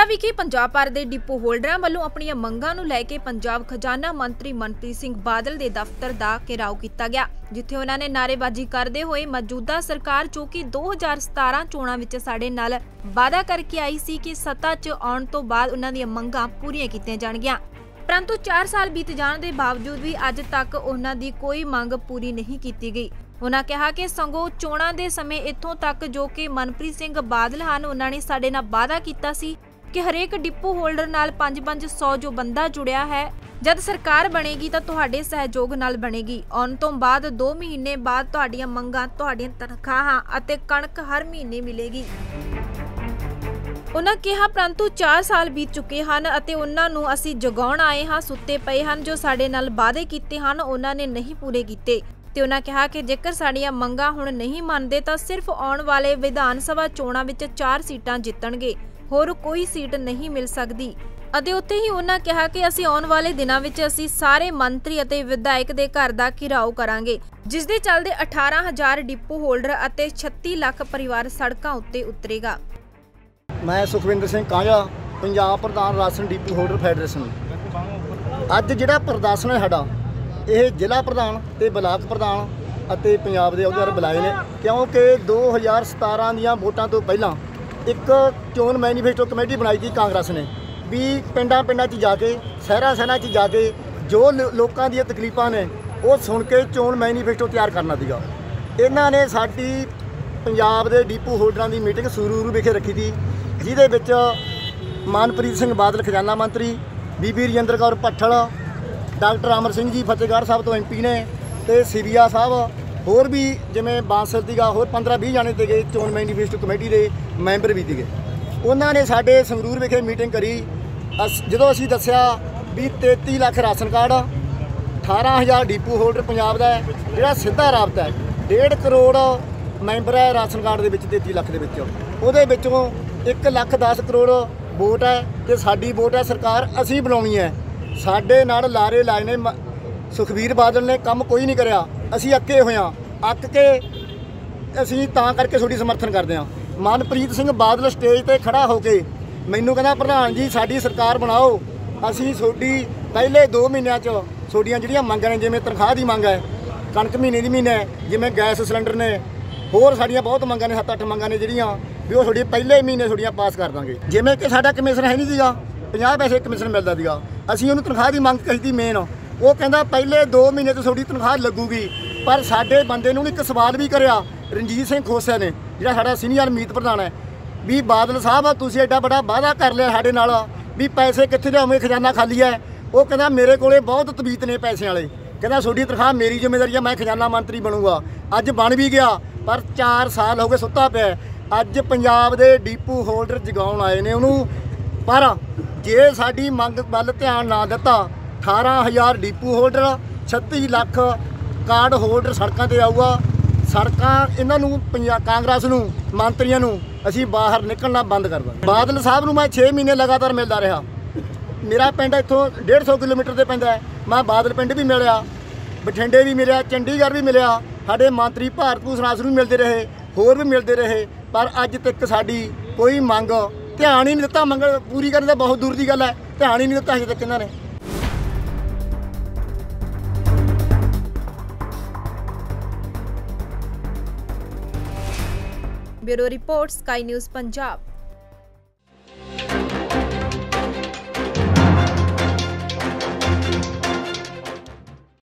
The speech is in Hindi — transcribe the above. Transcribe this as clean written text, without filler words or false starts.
बठिंडा विखे पंजाब भर के डिपो होल्डर वालों अपनी मंगां नूं लै के पंजाब खजाना मंत्री मनप्रीत सिंह बादल के दफ्तर का घेराव किया गया, जिथे उन्होंने नारेबाजी करते हुए मौजूदा सरकार जो कि 2017 चोणां विच साडे नाल वादा करके आई सी कि सत्ता च आउण तों बाद उन्हां दीआं मंगां पूरीआं कीतीआं जाणगीआं, परंतु 4 साल बीत जाण दे बावजूद भी अज तक उन्हां दी कोई मंग पूरी नहीं कीती गई। उन्होंने कहा कि संगो चोणां दे समय इत्थों तक जो कि मनप्रीत सिंह बादल हन उन्हां ने साडे नाल वादा कीता सी कि हरेक डिपो होल्डर नाल 500 जो बंदा जुड़िया है जद सरकार बनेगी तो तुहाडे सहयोग नाल बनेगी, आउण तों बाद 2 महीने बाद तुहाडीआं मंगां तुहाडीआं तनखाहां अते कणक हर महीने मिलेगी। उन्होंने कहा परंतु 4 साल बीत चुके हैं और उन्होंने असीं जगाउण आए हाँ, सुत्ते पए हन, जो साडे नाल वादे कीते हन उन्होंने नहीं पूरे कीते। उन्होंने कहा कि जेकर साड़ियां मंगा हुण नहीं मानते तो सिर्फ आने वाले विधान सभा चोणां विच 4 सीटां जितणगे, होर कोई सीट नहीं मिल सकती। उत्थे ही उन्होंने कहा कि असीं आने वाले दिनां विच असीं सारे मंत्री अते विधायक दे घर दा घिराव करांगे, जिस दे चलदे 18,000 डिपो होल्डर अते 36 लाख परिवार सड़कां उत्ते उतरेगा। मैं सुखविंदर सिंह कांझा, पंजाब प्रधान राशन डिपो होल्डर फैडरेशन। अज जिहड़ा प्रदर्शन है साडा यह जिला प्रधान ते ब्लाक प्रधान अते पंजाब दे अहदेदार बुलाए ने, क्योंकि 2017 दीआं वोटां तो पहलां एक चोन मैनीफेस्टो कमेटी बनाई थी कांग्रेस ने भी पिंडां च जाके शहरां च जाके जो लोकां दी तकलीफां ने वो सुन के चोन मैनीफेस्टो तैयार करना सीगा। इन्हां ने साडी पंजाब दे डिपो होल्डरां दी मीटिंग सुरूरू विखे रखी थी, जिहदे विच मनप्रीत सिंह बादल खजाना मंत्री, बीबी रजिंदर कौर भट्ठल, डॉक्टर अमर सिंह जी फतेहगढ़ साहब तो MP ने, तो सीरिया साहब होर भी जिमें बांसर तीगा होर 15-20 जाने ते गए चोन मैनीफेस्टो कमेटी के मैंबर भी थे। उन्होंने साढ़े संगरूर विखे मीटिंग करी, जो असी दसिया भी 33 lakh ration card, 18,000 depot holder Punjab का जोड़ा सीधा राबता है, 1.5 करोड़ मैंबर है राशन कार्ड के 33 लाख के, 1,10,000,000 वोट है तो साड़ी वोट है सरकार असी बुलानी है। साढ़े नाल लारे लाए ने सुखबीर बादल ने, काम कोई नहीं कराया, असी अक्के हुए हाँ, अक्क के असी तां करके थोड़ी समर्थन करते हाँ। मनप्रीत सिंह बादल स्टेज पर खड़ा होके मैनू कहना प्रधान जी साड़ी सरकार बनाओ, असी थोड़ी पहले 2 महीनों थोड़िया जोड़िया मंगा ने जिमें तनख्वाह की मंग है, कणक महीने की महीने, जिमें गैस सिलेंडर ने, होर साड़िया बहुत मंगा ने, 7-8 मंगा ने जोड़िया भी वो थोड़ी पहले महीने थोड़िया पास कर देंगे। जिमें कि साडा कमीशन है नहीं सीगा, 50 पैसे कमीशन मिलता सीगा, असी उन्होंने तनख्वाह की मंग कही मेन, वो कहता पहले 2 महीने तो थोड़ी तनख्वाह लगूगी। पर साढ़े बंदे ने एक सवाल भी कराया रणजीत सिंह खोसा ने, जो साढ़ा सीनियर मीत प्रधान है, भी बादल साहब तुसीं एडा बड़ा वादा कर लिया साढ़े नाल भी पैसे कित्थे लिआवे, खजाना खाली है। वो कहता मेरे कोले बहुत तबीयत ने पैसे वाले, कहता थोड़ी तनख्वाह मेरी जिम्मेदारी है, मैं खजाना मंत्री बनूंगा, अज बन भी गया। पर 4 साल हो गए सुत्ता पिया, अज पंजाब दे डिपो होल्डर जगाउण आए ने उहनूं, पर जे साडी मंग वल ध्यान ना दिता 18,000 depot holder, 36 lakh card holder सड़कों पर आऊगा। सड़क इन्हों कांग्रेस नूं मंत्रियों नूं असी बाहर निकलना बंद कर देंगे। बादल साहब नूं मैं 6 महीने लगातार मिलता रहा, मेरा पिंड इत्थों 150 किलोमीटर से पैंदा है, मैं बादल पिंड भी मिलिया, बठिंडे भी मिलिया, चंडीगढ़ भी मिलिया, साडे मंत्री भारत भूषण आसू मिलते रहे, होर भी मिलते रहे, पर अज तक साडी कोई मंग ध्यान ही नहीं दिता। मंग पूरी करने बहुत दूर की गल है, ध्यान ही नहीं दिता अजे तक इन्होंने। Bureau report, Sky News Punjab.